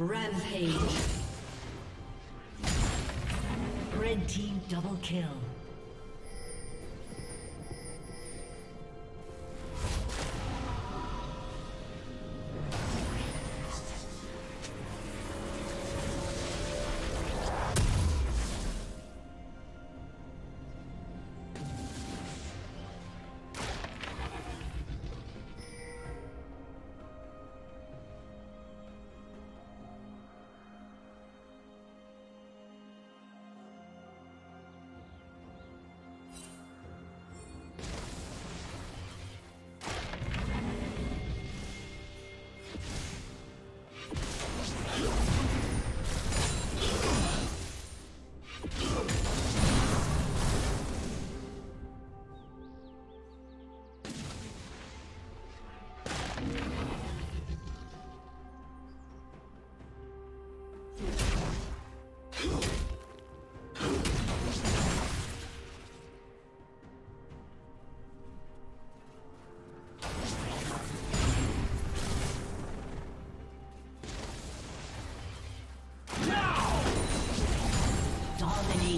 Rampage. Red team double kill.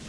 Blue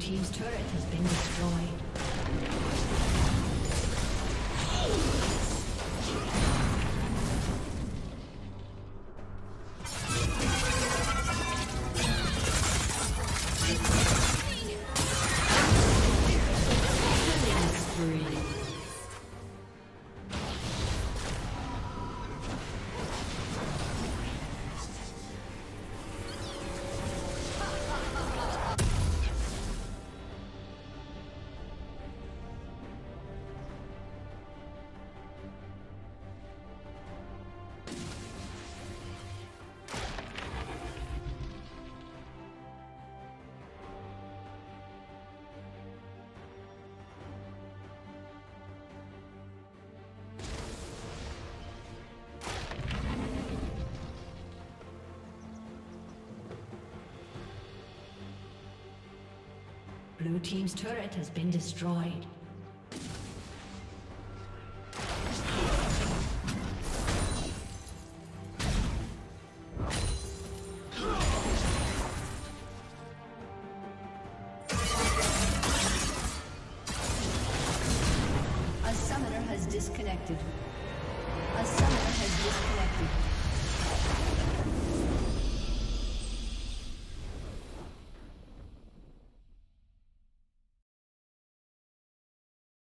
Team's turret has been destroyed. Blue team's turret has been destroyed. A summoner has disconnected.